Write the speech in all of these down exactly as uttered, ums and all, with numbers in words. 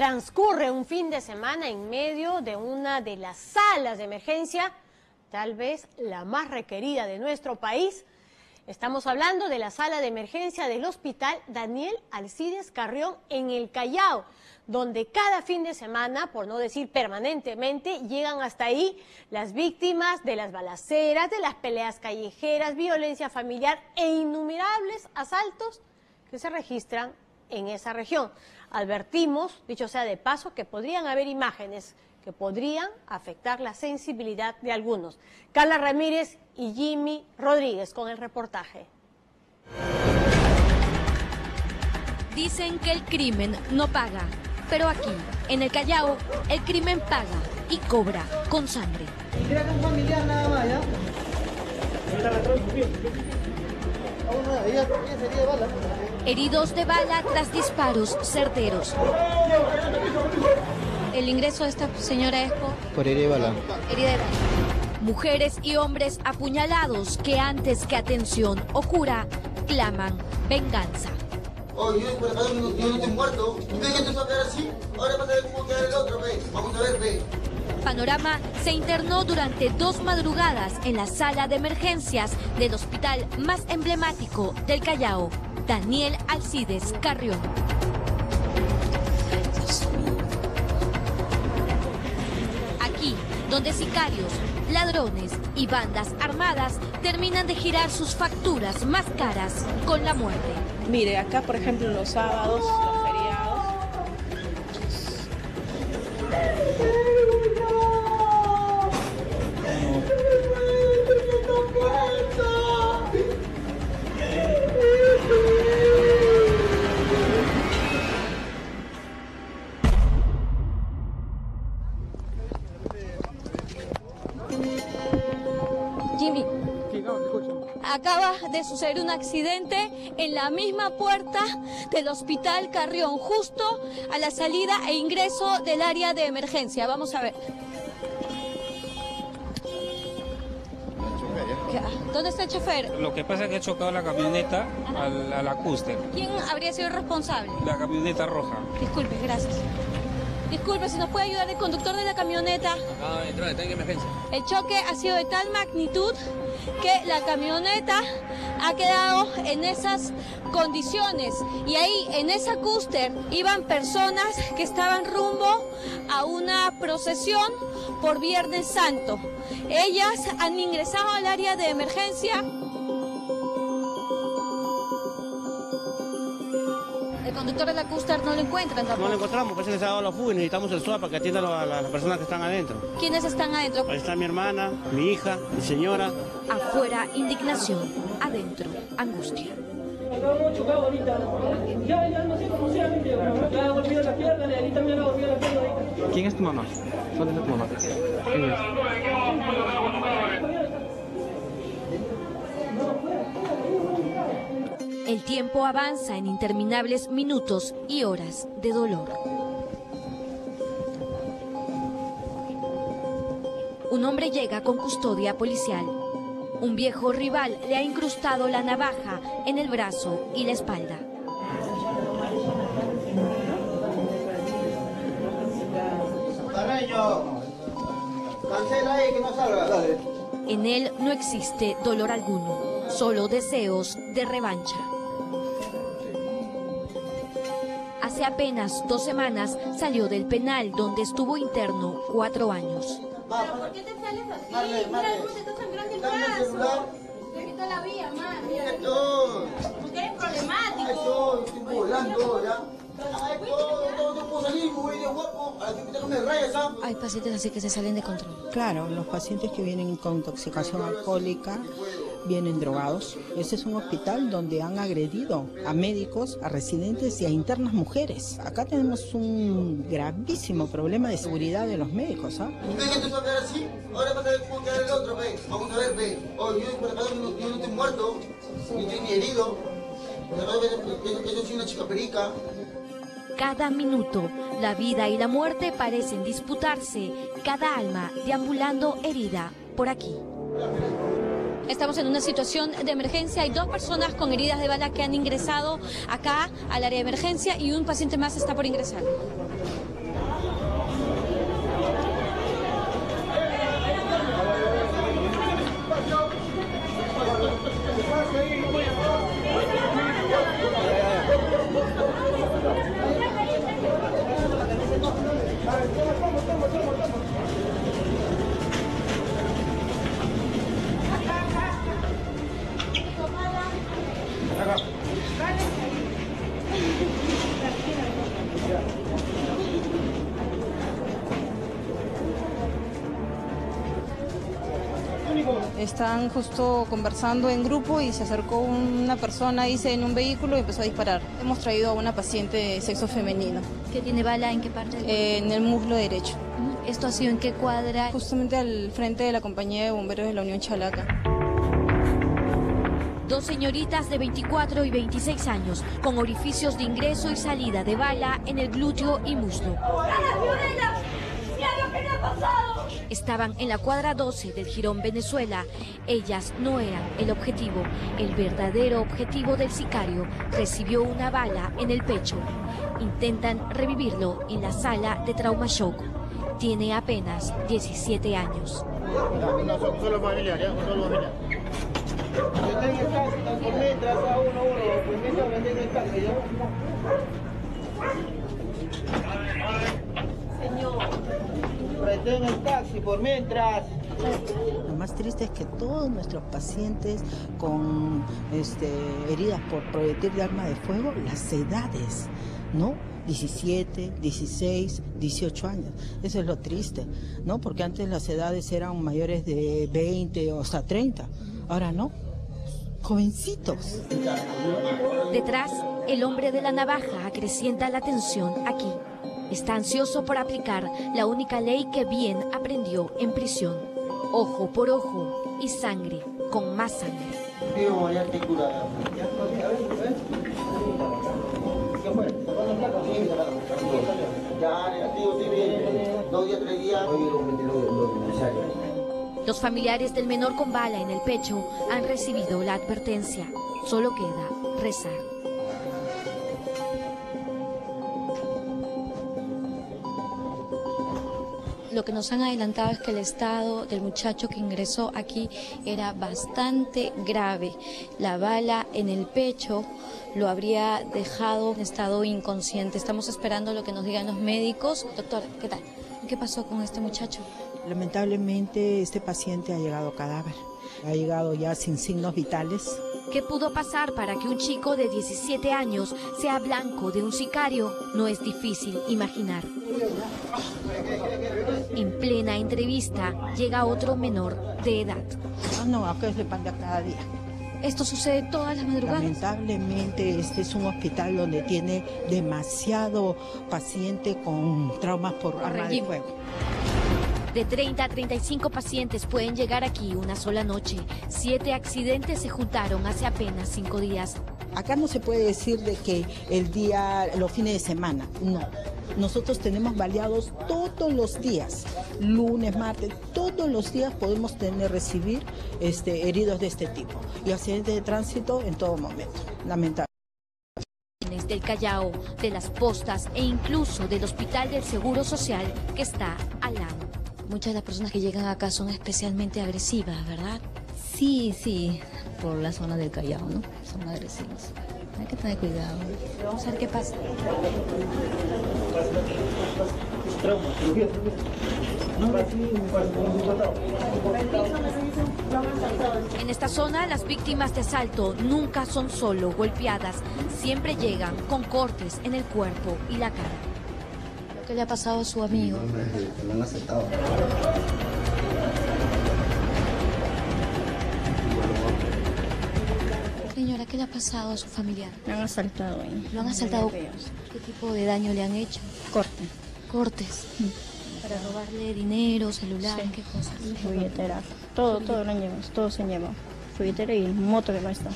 transcurre un fin de semana en medio de una de las salas de emergencia, tal vez la más requerida de nuestro país. Estamos hablando de la sala de emergencia del Hospital Daniel Alcides Carrión en El Callao, donde cada fin de semana, por no decir permanentemente, llegan hasta ahí las víctimas de las balaceras, de las peleas callejeras, violencia familiar e innumerables asaltos que se registran en esa región. Advertimos, dicho sea de paso, que podrían haber imágenes que podrían afectar la sensibilidad de algunos. Carla Ramírez y Jimmy Rodríguez con el reportaje. Dicen que el crimen no paga, pero aquí, en El Callao, el crimen paga y cobra con sangre. Mira que un familiar nada más, ¿ya? Heridos de bala tras disparos certeros. El ingreso de esta señora es por... por herida de bala. Herida de bala. Mujeres y hombres apuñalados que antes que atención o cura, claman venganza. Oye, yo, yo no estoy muerto. ¿Ustedes que te va a quedar así? Ahora vas a ver cómo queda el otro, ve. Vamos a ver, ve. Panorama se internó durante dos madrugadas en la sala de emergencias del hospital más emblemático del Callao, Daniel Alcides Carrión. Aquí, donde sicarios, ladrones y bandas armadas terminan de girar sus facturas más caras con la muerte. Mire, acá por ejemplo los sábados, los feriados. Acaba de suceder un accidente en la misma puerta del Hospital Carrión, justo a la salida e ingreso del área de emergencia. Vamos a ver. ¿Dónde está el chofer? Lo que pasa es que he chocado la camioneta al, al acúster. ¿Quién habría sido el responsable? La camioneta roja. Disculpe, gracias. Disculpe, si nos puede ayudar el conductor de la camioneta. Acaba de entrar, está en emergencia. El choque ha sido de tal magnitud que la camioneta ha quedado en esas condiciones y ahí en esa cúster iban personas que estaban rumbo a una procesión por Viernes Santo. Ellas han ingresado al área de emergencia. El conductor de la cúster no lo encuentran tampoco. No lo encontramos, parece que se ha dado la fuga y necesitamos el S W A T para que atiendan a las personas que están adentro. ¿Quiénes están adentro? Ahí está mi hermana, mi hija, mi señora. Afuera, indignación. Adentro, angustia. ¿Quién es tu mamá? ¿Dónde está tu mamá? ¿Quién es? El tiempo avanza en interminables minutos y horas de dolor. Un hombre llega con custodia policial. Un viejo rival le ha incrustado la navaja en el brazo y la espalda. Cancela ahí que no salga. Dale. En él no existe dolor alguno, solo deseos de revancha. Hace apenas dos semanas salió del penal donde estuvo interno cuatro años. ¿Pero por qué te sales así? Madre, madre. Mira cómo te está sangrando el brazo. Te quita la vía, madre. Mira, porque eres problemático. Estoy volando, ya. Hay pacientes así que se salen de control. Claro, los pacientes que vienen con intoxicación alcohólica vienen drogados. Este es un hospital donde han agredido a médicos, a residentes y a internas mujeres. Acá tenemos un gravísimo problema de seguridad de los médicos. ¿Ah? ¿Usted que te va a quedar así? Ahora vas a ver cómo queda el otro, ve. Vamos a ver, ve. Oh, yo, por acá, yo, yo no estoy muerto, ni estoy ni herido. Por acá, yo, yo soy una chica perica. Cada minuto, la vida y la muerte parecen disputarse, cada alma deambulando herida por aquí. Estamos en una situación de emergencia, hay dos personas con heridas de bala que han ingresado acá al área de emergencia y un paciente más está por ingresar. Estaban justo conversando en grupo y se acercó una persona, dice, en un vehículo y empezó a disparar. Hemos traído a una paciente de sexo femenino. ¿Qué tiene bala? ¿En qué parte? Eh, en el muslo derecho. ¿Esto ha sido en qué cuadra? Justamente al frente de la compañía de bomberos de la Unión Chalaca. Dos señoritas de veinticuatro y veintiséis años, con orificios de ingreso y salida de bala en el glúteo y muslo. Estaban en la cuadra doce del Jirón Venezuela. Ellas no eran el objetivo. El verdadero objetivo del sicario recibió una bala en el pecho. Intentan revivirlo en la sala de trauma shock. Tiene apenas diecisiete años. No, no, son solo familiares, son solo familiares. Lo más triste es que todos nuestros pacientes con este, heridas por proyectil de arma de fuego, las edades, ¿no? diecisiete, dieciséis, dieciocho años. Eso es lo triste, ¿no? Porque antes las edades eran mayores de veinte o hasta treinta. Ahora no, jovencitos. Detrás, el hombre de la navaja acrecienta la tensión aquí. Está ansioso por aplicar la única ley que bien aprendió en prisión. Ojo por ojo y sangre con más sangre. Los familiares del menor con bala en el pecho han recibido la advertencia. Solo queda rezar. Lo que nos han adelantado es que el estado del muchacho que ingresó aquí era bastante grave. La bala en el pecho lo habría dejado en estado inconsciente. Estamos esperando lo que nos digan los médicos. Doctora, ¿qué tal? ¿Qué pasó con este muchacho? Lamentablemente este paciente ha llegado cadáver, ha llegado ya sin signos vitales. ¿Qué pudo pasar para que un chico de diecisiete años sea blanco de un sicario? No es difícil imaginar. En plena entrevista llega otro menor de edad. Ah, no, acá es de panda cada día. ¿Esto sucede todas las madrugadas? Lamentablemente este es un hospital donde tiene demasiado paciente con traumas por arma de fuego. De treinta a treinta y cinco pacientes pueden llegar aquí una sola noche. Siete accidentes se juntaron hace apenas cinco días. Acá no se puede decir de que el día, los fines de semana, no. Nosotros tenemos baleados todos los días, lunes, martes, todos los días podemos tener, recibir este, heridos de este tipo. Y accidentes de tránsito en todo momento, lamentable. Del Callao, de las postas e incluso del Hospital del Seguro Social que está al lado. Muchas de las personas que llegan acá son especialmente agresivas, ¿verdad? Sí, sí, por la zona del Callao, ¿no? Son agresivos. Hay que tener cuidado. Vamos a ver qué pasa. En esta zona, las víctimas de asalto nunca son solo golpeadas. Siempre llegan con cortes en el cuerpo y la cara. ¿Qué le ha pasado a su amigo? No han aceptado. Señora, ¿qué le ha pasado a su familiar? Lo han asaltado ahí. ¿Lo han asaltado? ¿Qué tipo de daño le han hecho? Corte. Cortes. Para robarle dinero, celular, sí. ¿Qué cosas? Su billetera. Todo, todo lo llevamos, todo se lleva. Su billetera y moto que no está.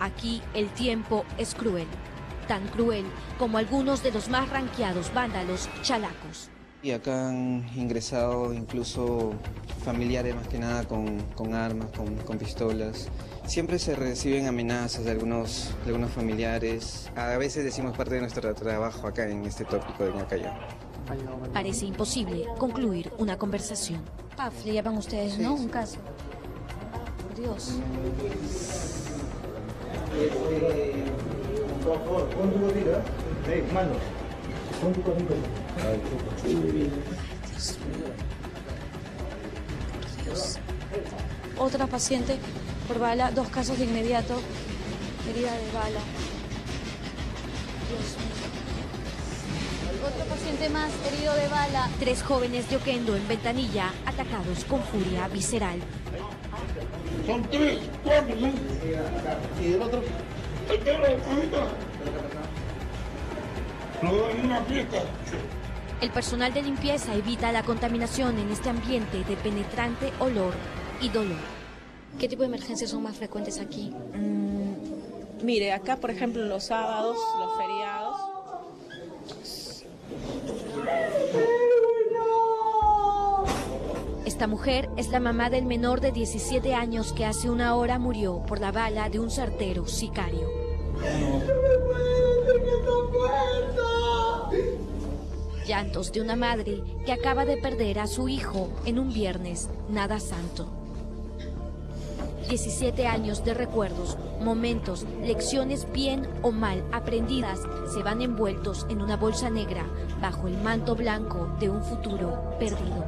Aquí el tiempo es cruel. Tan cruel como algunos de los más ranqueados vándalos chalacos. Y acá han ingresado incluso familiares más que nada con, con armas, con, con pistolas. Siempre se reciben amenazas de algunos, de algunos familiares. A veces decimos parte de nuestro trabajo acá en este tópico de El Callao. Parece imposible concluir una conversación. Paf, le llaman ustedes, sí, ¿no? Sí. Un caso. Por Dios. Otra paciente por bala, dos casos de inmediato, herida de bala. Dios mío. Otro paciente más herido de bala. Tres jóvenes de Oquendo en Ventanilla atacados con furia visceral. Son tres, cuatro, ¿no? Y el otro. El que lo ahorita. Lo doy en una fiesta. El personal de limpieza evita la contaminación en este ambiente de penetrante olor y dolor. ¿Qué tipo de emergencias son más frecuentes aquí? Mm, mire, acá por ejemplo los sábados, los feriados. Esta mujer es la mamá del menor de diecisiete años que hace una hora murió por la bala de un sartero sicario. Llantos de una madre que acaba de perder a su hijo en un viernes nada santo. diecisiete años de recuerdos, momentos, lecciones bien o mal aprendidas se van envueltos en una bolsa negra bajo el manto blanco de un futuro perdido.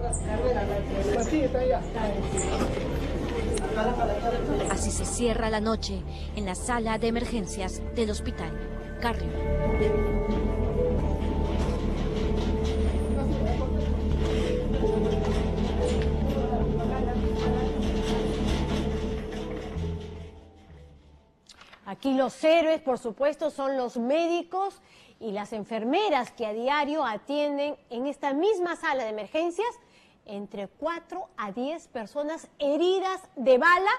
Así se cierra la noche en la sala de emergencias del Hospital Carrión. Aquí los héroes, por supuesto, son los médicos y las enfermeras que a diario atienden en esta misma sala de emergencias entre cuatro a diez personas heridas de bala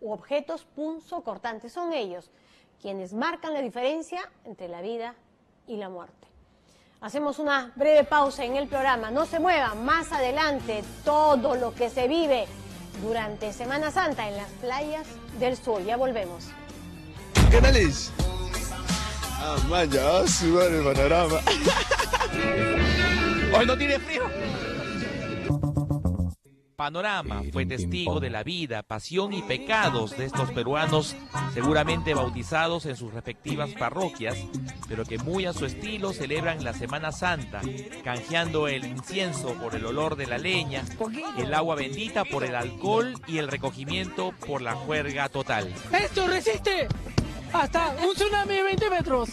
u objetos punzocortantes. Son ellos quienes marcan la diferencia entre la vida y la muerte. Hacemos una breve pausa en el programa. No se muevan, más adelante todo lo que se vive durante Semana Santa en las playas del sur. Ya volvemos. Canales. Ah, man, ya va a sudar el panorama. Hoy no tiene frío. Panorama fue testigo de la vida, pasión y pecados de estos peruanos, seguramente bautizados en sus respectivas parroquias, pero que muy a su estilo celebran la Semana Santa, canjeando el incienso por el olor de la leña, el agua bendita por el alcohol y el recogimiento por la juerga total. ¡Esto resiste! Hasta un tsunami de veinte metros.